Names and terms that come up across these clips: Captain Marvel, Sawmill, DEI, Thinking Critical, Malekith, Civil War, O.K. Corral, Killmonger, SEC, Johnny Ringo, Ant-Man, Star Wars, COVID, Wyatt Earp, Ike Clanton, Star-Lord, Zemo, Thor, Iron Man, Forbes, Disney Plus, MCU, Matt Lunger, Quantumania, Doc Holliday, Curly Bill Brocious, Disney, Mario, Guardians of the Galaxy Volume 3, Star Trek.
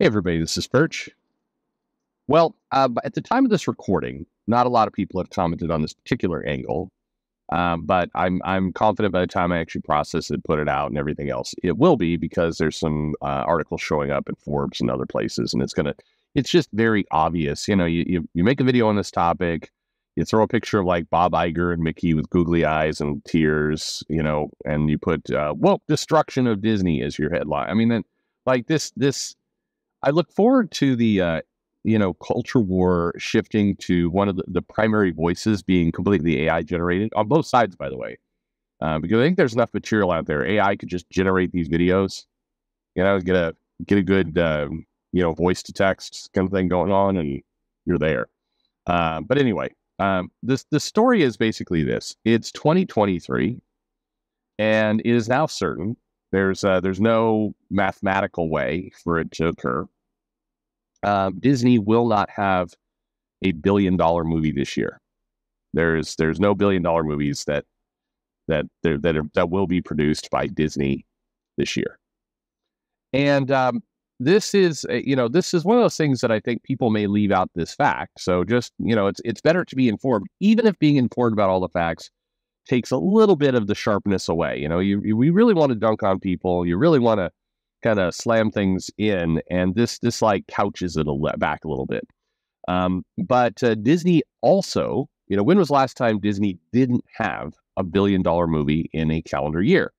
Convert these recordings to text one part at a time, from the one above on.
Hey everybody, this is Perch. Well, at the time of this recording, not a lot of people have commented on this particular angle, but I'm confident by the time I actually process it, put it out, and everything else, it will be, because there's some articles showing up at Forbes and other places, and it's just very obvious. You know, you make a video on this topic, you throw a picture of like Bob Iger and Mickey with googly eyes and tears, you know, and you put "Woke destruction of Disney" as your headline. I mean, then like this. I look forward to the, you know, culture war shifting to one of the primary voices being completely AI generated on both sides, by the way, because I think there's enough material out there. AI could just generate these videos, you know, get a good, you know, voice to text kind of thing going on, and you're there. But anyway, the story is basically this: it's 2023, and it is now certain. There's no mathematical way for it to occur. Disney will not have a $1 billion movie this year. There's no $1 billion movies that will be produced by Disney this year. And this is this is one of those things that I think people may leave out this fact. So just it's better to be informed, even if being informed about all the facts takes a little bit of the sharpness away. You know, we really want to dunk on people. You really want to kind of slam things in, and this like couches it back a little bit. But Disney also, when was the last time Disney didn't have a $1 billion movie in a calendar year?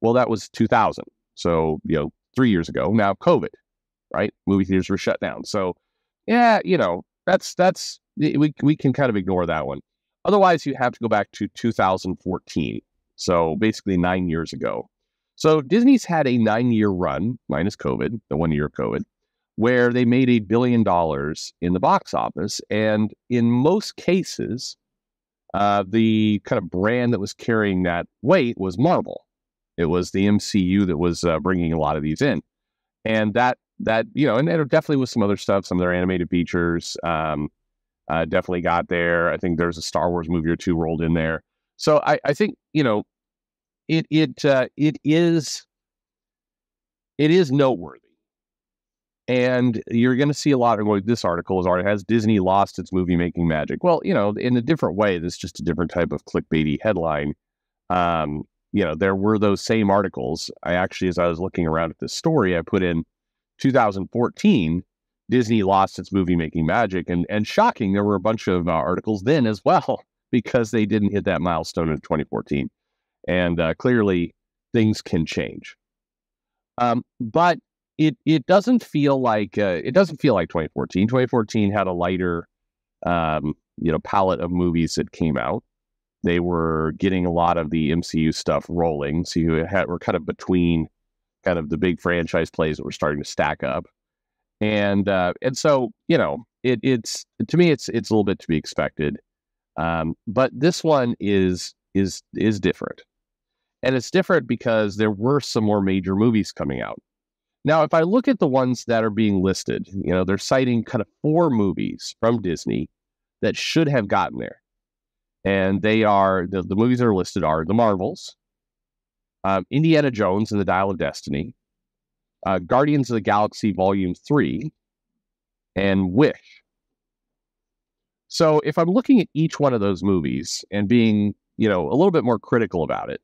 Well, that was 2000. So, 3 years ago. Now COVID, right? Movie theaters were shut down. So yeah, that's we can kind of ignore that one. Otherwise, you have to go back to 2014, so basically 9 years ago. So Disney's had a 9-year run, minus COVID, the 1 year of COVID, where they made $1 billion in the box office. And in most cases, the kind of brand that was carrying that weight was Marvel. It was the MCU that was bringing a lot of these in. And that and there definitely was some other stuff, some of their animated features, definitely got there. I think there's a Star Wars movie or two rolled in there. So I think, it is noteworthy. And you're going to see a lot of what this article is already, has Disney lost its movie making magic? Well, in a different way, this is just a different type of clickbaity headline. There were those same articles. I actually, as I was looking around at this story, I put in 2014, Disney lost its movie making magic, and shocking, there were a bunch of articles then as well, because they didn't hit that milestone in 2014. And clearly things can change. But it doesn't feel like 2014. 2014 had a lighter palette of movies that came out. They were getting a lot of the MCU stuff rolling, so we're kind of between kind of the big franchise plays that were starting to stack up. And so, it's, to me, it's a little bit to be expected. But this one is different, and it's different because there were some more major movies coming out. Now, if I look at the ones that are being listed, they're citing kind of 4 movies from Disney that should have gotten there. And they are, the movies that are listed are The Marvels, Indiana Jones and The Dial of Destiny, Guardians of the Galaxy Volume 3, and Wish. So if I'm looking at each one of those movies and being, a little bit more critical about it,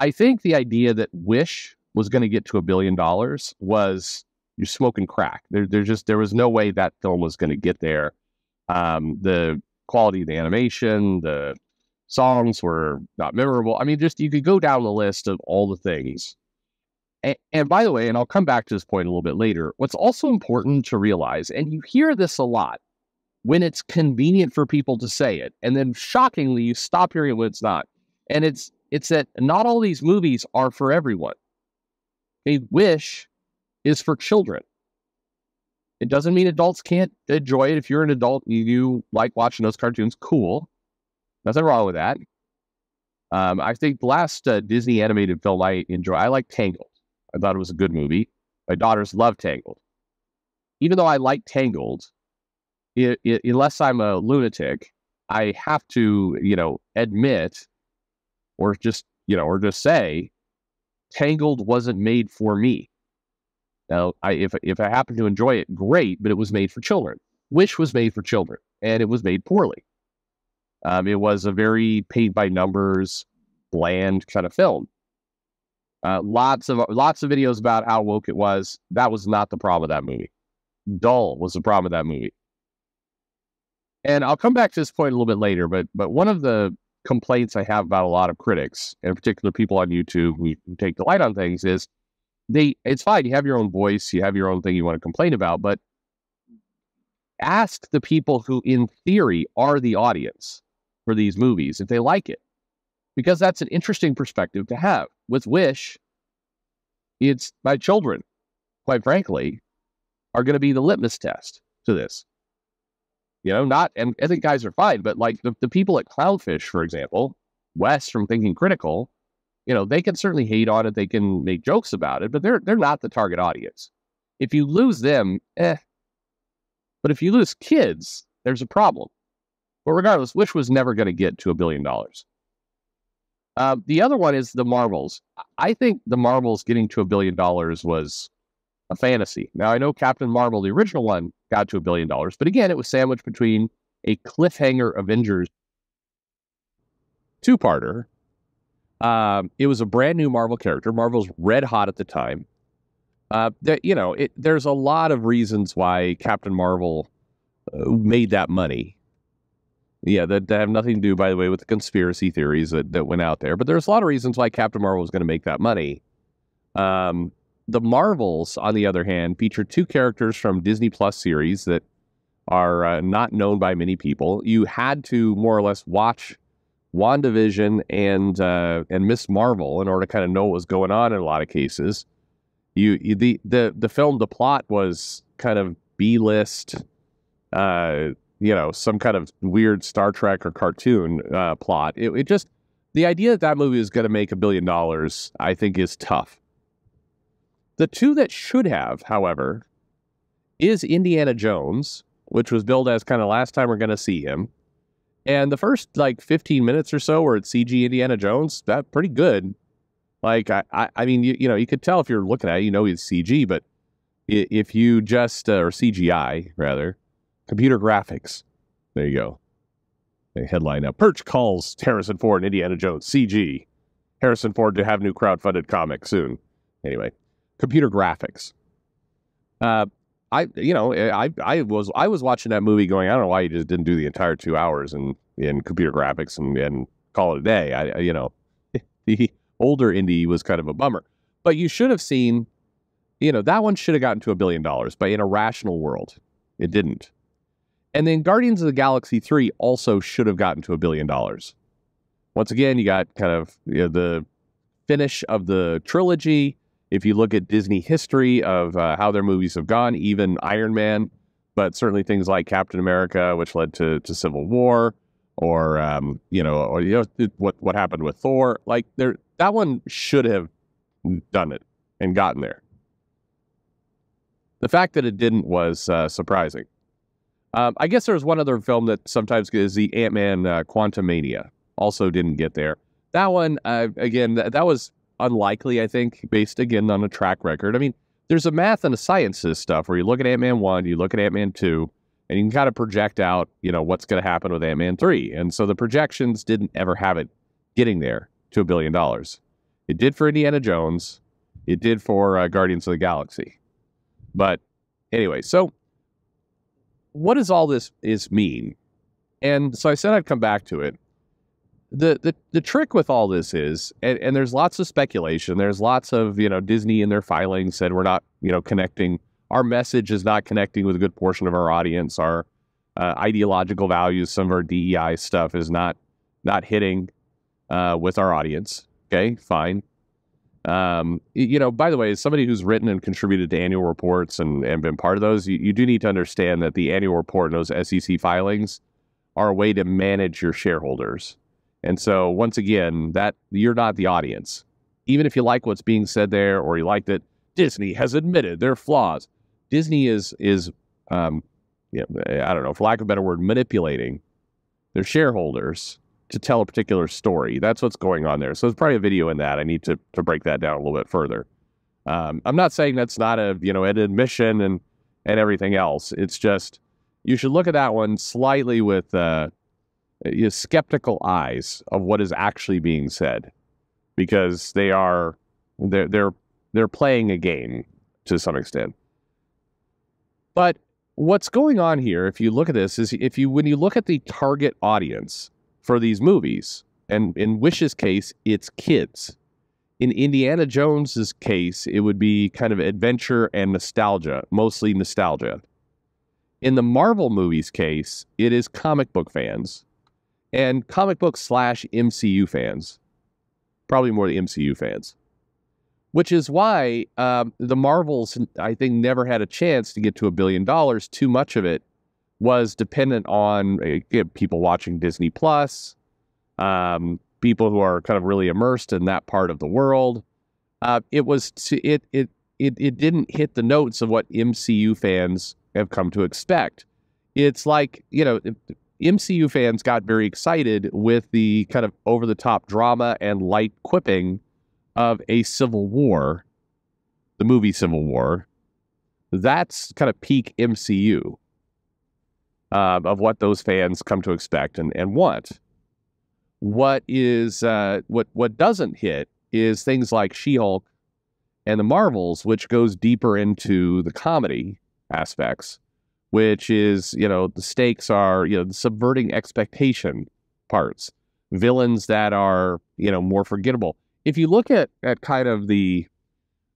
I think the idea that Wish was going to get to $1 billion was, you're smoking crack. There was no way that film was going to get there. The quality of the animation, the songs were not memorable. I mean, just, you could go down the list of all the things. And by the way, and I'll come back to this point a little bit later, what's also important to realize, and you hear this a lot when it's convenient for people to say it, and then shockingly, you stop hearing it when it's not. And it's that not all these movies are for everyone. A Wish is for children. It doesn't mean adults can't enjoy it. If you're an adult, you like watching those cartoons, cool. Nothing wrong with that. I think the last Disney animated film I like Tangled. I thought it was a good movie. My daughters love Tangled. Even though I like Tangled, unless I'm a lunatic, I have to, admit, or just say, Tangled wasn't made for me. Now, if I happen to enjoy it, great, but it was made for children. Wish was made for children, and it was made poorly. It was a very paint-by-numbers, bland kind of film. Lots of videos about how woke it was. That was not the problem of that movie. Dull was the problem of that movie. And I'll come back to this point a little bit later, but one of the complaints I have about a lot of critics, and in particular people on YouTube who take delight on things, is it's fine, you have your own voice, you have your own thing you want to complain about, but ask the people who, in theory, are the audience for these movies if they like it, because that's an interesting perspective to have. With Wish, it's my children, quite frankly, are going to be the litmus test to this. You know, not, and I think guys are fine, but like the people at Cloudfish, for example, Wes from Thinking Critical, you know, they can certainly hate on it, they can make jokes about it, but they're not the target audience. If you lose them, But if you lose kids, there's a problem. But regardless, Wish was never going to get to $1 billion. The other one is The Marvels. I think The Marvels getting to $1 billion was a fantasy. Now, I know Captain Marvel, the original one, got to $1 billion. But again, it was sandwiched between a cliffhanger Avengers two-parter. It was a brand new Marvel character. Marvel's red hot at the time. There's a lot of reasons why Captain Marvel made that money. Yeah, that have nothing to do, by the way, with the conspiracy theories that went out there. But there's a lot of reasons why Captain Marvel was going to make that money. The Marvels, on the other hand, feature two characters from Disney Plus series that are not known by many people. You had to more or less watch WandaVision and Miss Marvel in order to kind of know what was going on in a lot of cases. The plot was kind of B-list, some kind of weird Star Trek or cartoon plot. The idea that movie is going to make $1 billion, I think, is tough. The two that should have, however, is Indiana Jones, which was billed as kind of last time we're going to see him. And the first, 15 minutes or so where it's CG Indiana Jones, that's pretty good. You could tell if you're looking at it, you know it's CG, but if you just, or CGI, rather, computer graphics, there you go. A headline now, Perch calls Harrison Ford and Indiana Jones CG. Harrison Ford to have new crowdfunded comic soon. Anyway, computer graphics. I was watching that movie going, I don't know why you just didn't do the entire 2 hours in computer graphics and call it a day. Older indie was kind of a bummer, but you should have seen, that one should have gotten to $1 billion, but in a rational world, it didn't. And then Guardians of the Galaxy 3 also should have gotten to $1 billion. Once again, you got kind of the finish of the trilogy. If you look at Disney history of how their movies have gone, even Iron Man, but certainly things like Captain America, which led to Civil War, or what happened with Thor, that one should have done it and gotten there. The fact that it didn't was surprising. I guess there's one other film that sometimes is the Ant-Man Quantumania. Also didn't get there. That one, that was unlikely, I think, based, again, on a track record. I mean, there's a math and a science to this stuff where you look at Ant-Man 1, you look at Ant-Man 2, and you can kind of project out, what's going to happen with Ant-Man 3. And so the projections didn't ever have it getting there to $1 billion. It did for Indiana Jones. It did for Guardians of the Galaxy. But anyway, so what does all this mean? And so I said I'd come back to it. The trick with all this is, and there's lots of speculation. There's lots of, Disney in their filings said we're not, connecting. Our message is not connecting with a good portion of our audience. Our ideological values, some of our DEI stuff is not hitting with our audience. Okay, fine. By the way, as somebody who's written and contributed to annual reports and been part of those, you do need to understand that the annual report and those SEC filings are a way to manage your shareholders. And so once again, that you're not the audience. Even if you like what's being said there, or you like that Disney has admitted their flaws, Disney is I don't know, for lack of a better word, manipulating their shareholders to tell a particular story. That's what's going on there. So there's probably a video in that. I need to break that down a little bit further. I'm not saying that's not a, you know, an admission and everything else. It's just, you should look at that one slightly with skeptical eyes of what is actually being said, because they are, they're playing a game to some extent. But what's going on here, if you look at this, is if you, when you look at the target audience for these movies, and in Wish's case, it's kids. In Indiana Jones's case, it would be kind of adventure and nostalgia, mostly nostalgia. In the Marvel movies case, it is comic book fans and comic book / MCU fans, probably more the MCU fans, which is why the Marvels, I think, never had a chance to get to $1 billion. Too much of it was dependent on people watching Disney Plus, people who are kind of really immersed in that part of the world. It didn't hit the notes of what MCU fans have come to expect. It's like, you know, MCU fans got very excited with the kind of over-the-top drama and light quipping of a Civil War, the movie Civil War. That's kind of peak MCU of what those fans come to expect and want. What is what doesn't hit is things like She-Hulk and the Marvels, which goes deeper into the comedy aspects, which is, you know, the stakes are, you know, the subverting expectation parts, villains that are, you know, more forgettable. If you look at kind of the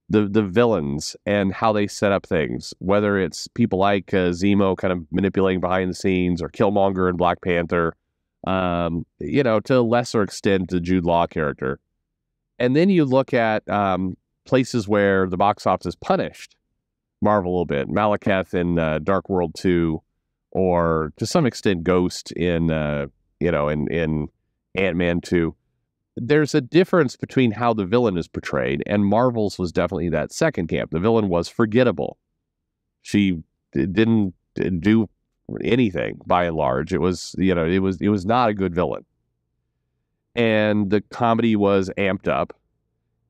villains and how they set up things, whether it's people like Zemo kind of manipulating behind the scenes, or Killmonger and Black Panther, you know, to a lesser extent, the Jude Law character. And then you look at places where the box office punished Marvel a little bit. Malekith in Dark World 2, or to some extent Ghost in, you know, in Ant-Man 2. There's a difference between how the villain is portrayed, and Marvel's was definitely that second camp. The villain was forgettable. She didn't do anything by and large. It was, you know, it was not a good villain, and the comedy was amped up,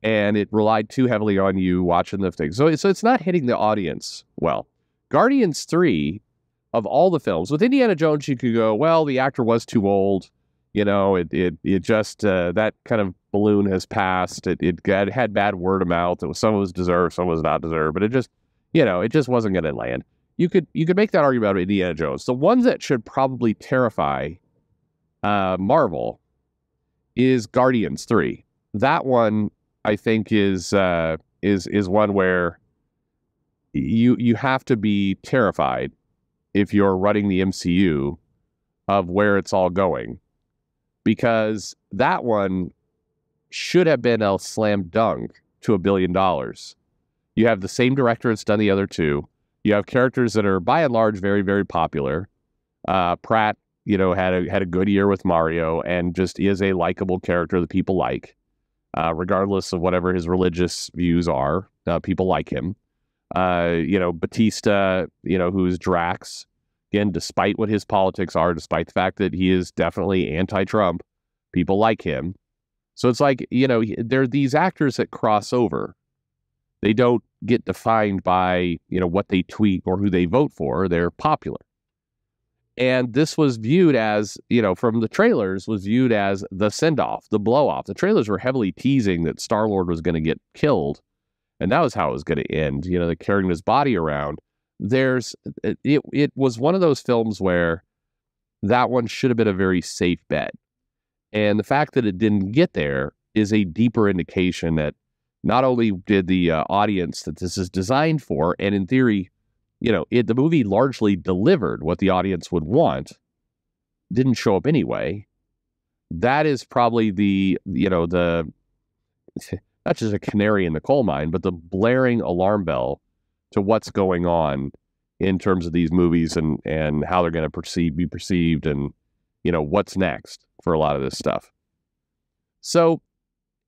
and it relied too heavily on you watching the thing. So it's not hitting the audience well. Guardians 3, of all the films, with Indiana Jones, you could go, well, the actor was too old. You know, it just, that kind of balloon has passed. It had bad word of mouth. It was, some was deserved, some was not deserved, but it just, you know, it just wasn't going to land. You could make that argument about Indiana Jones. The ones that should probably terrify Marvel is Guardians 3. That one, I think, is one where you have to be terrified if you're running the MCU of where it's all going, because that one should have been a slam dunk to $1 billion. You have the same director that's done the other two. You have characters that are, by and large, very, very popular. Pratt, you know, had a good year with Mario, and just is a likable character that people like, regardless of whatever his religious views are. People like him. You know, Batista, you know, who's Drax. Again, despite what his politics are, despite the fact that he is definitely anti-Trump, people like him. So it's like, you know, there are these actors that cross over. They don't get defined by, you know, what they tweet or who they vote for. They're popular. And this was viewed as, you know, from the trailers, was viewed as the send-off, the blow-off. The trailers were heavily teasing that Star-Lord was going to get killed, and that was how it was going to end. You know, they're carrying his body around. It was one of those films where that one should have been a very safe bet. And the fact that it didn't get there is a deeper indication that not only did the audience that this is designed for, and in theory, you know, the movie largely delivered what the audience would want, didn't show up anyway. That is probably the, you know, the, not just a canary in the coal mine, but the blaring alarm bell to what's going on in terms of these movies and how they're going to be perceived, and, you know, what's next for a lot of this stuff. So,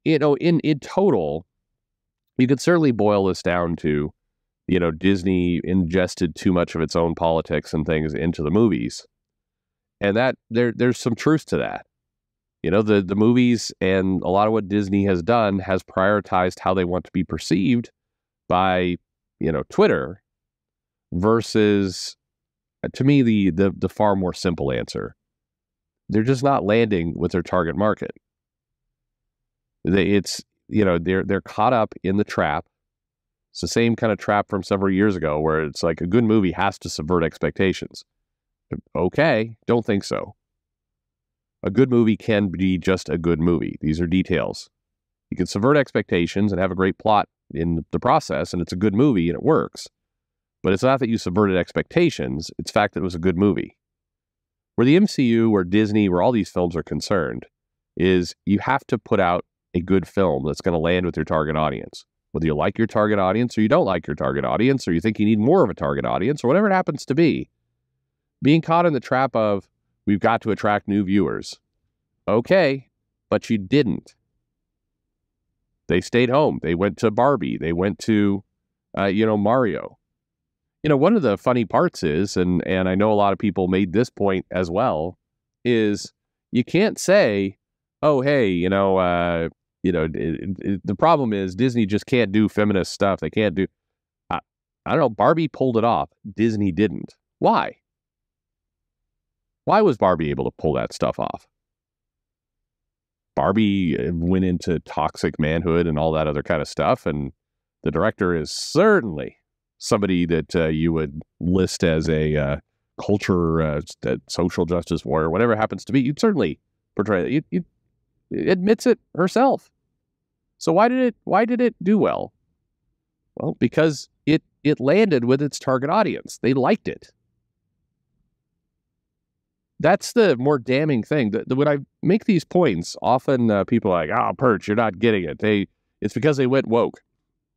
you know, in total, you could certainly boil this down to, you know, Disney ingested too much of its own politics and things into the movies. And that there's some truth to that. You know, the movies and a lot of what Disney has done has prioritized how they want to be perceived by, you know, Twitter versus, to me, the far more simple answer. They're just not landing with their target market. It's, you know, they're caught up in the trap. It's the same kind of trap from several years ago where it's like a good movie has to subvert expectations. Okay, don't think so. A good movie can be just a good movie. These are details. You can subvert expectations and have a great plot in the process, and it's a good movie and it works. But it's not that you subverted expectations, it's the fact that it was a good movie. Where the MCU, where Disney, where all these films are concerned, is you have to put out a good film that's going to land with your target audience. Whether you like your target audience or you don't like your target audience, or you think you need more of a target audience, or whatever it happens to be, being caught in the trap of, we've got to attract new viewers. Okay, but you didn't. They stayed home. They went to Barbie. They went to, you know, Mario. You know, one of the funny parts is, and I know a lot of people made this point as well, is you can't say, oh, hey, you know, the problem is Disney just can't do feminist stuff. They can't do, I don't know, Barbie pulled it off. Disney didn't. Why? Why was Barbie able to pull that stuff off? Barbie went into toxic manhood and all that other kind of stuff, and the director is certainly somebody that you would list as a culture, that social justice warrior, whatever happens to be. You'd certainly portray that. It admits it herself. So why did it do well? Well, because it landed with its target audience. They liked it. That's the more damning thing. When I make these points, often people are like, oh, Perch, you're not getting it. It's because they went woke.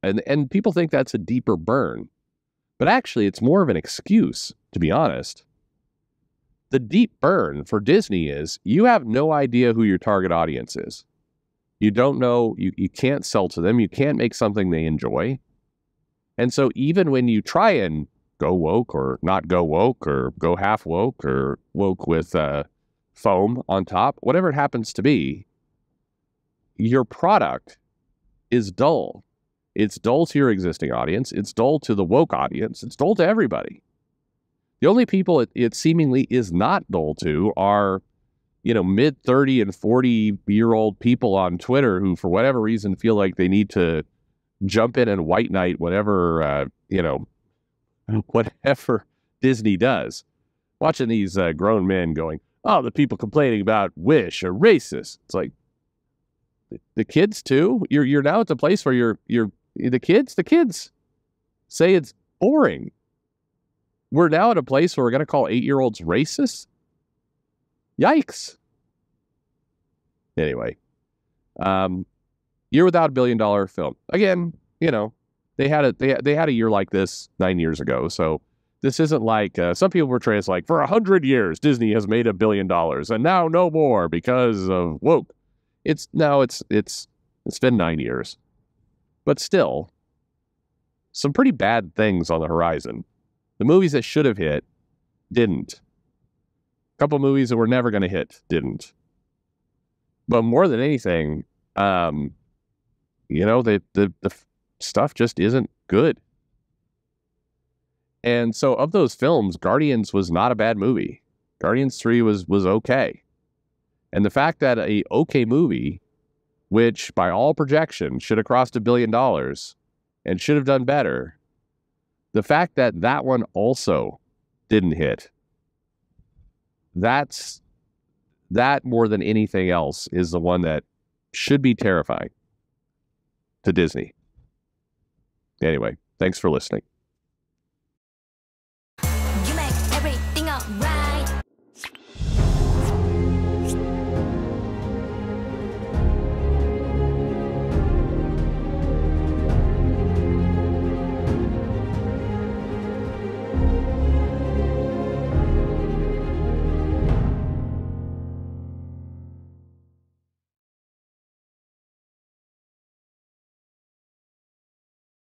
And people think that's a deeper burn. But actually, it's more of an excuse, to be honest. The deep burn for Disney is you have no idea who your target audience is. You don't know. You can't sell to them. You can't make something they enjoy. And so even when you try and go woke or not go woke or go half woke or woke with foam on top, whatever it happens to be, your product is dull. It's dull to your existing audience. It's dull to the woke audience. It's dull to everybody. The only people it seemingly is not dull to are, you know, mid-30 and 40-year-old people on Twitter who, for whatever reason, feel like they need to jump in and white knight whatever, you know, whatever Disney does. Watching these grown men going, oh, the people complaining about Wish are racist. It's like, the kids too? You're now at the place where the kids say it's boring. We're now at a place where we're going to call 8-year-olds racist? Yikes. Anyway, year without $1 billion film. Again, you know, they had a year like this 9 years ago. So this isn't like some people portray it's like for 100 years Disney has made $1 billion and now no more because of woke. It's no, it's been 9 years, but still some pretty bad things on the horizon. The movies that should have hit didn't. A couple movies that were never going to hit didn't. But more than anything, you know, the stuff just isn't good. And so of those films, Guardians was not a bad movie. Guardians 3 was okay. And the fact that a okay movie, which by all projections should have crossed $1 billion and should have done better, the fact that that one also didn't hit, that more than anything else is the one that should be terrifying to Disney. Anyway, thanks for listening.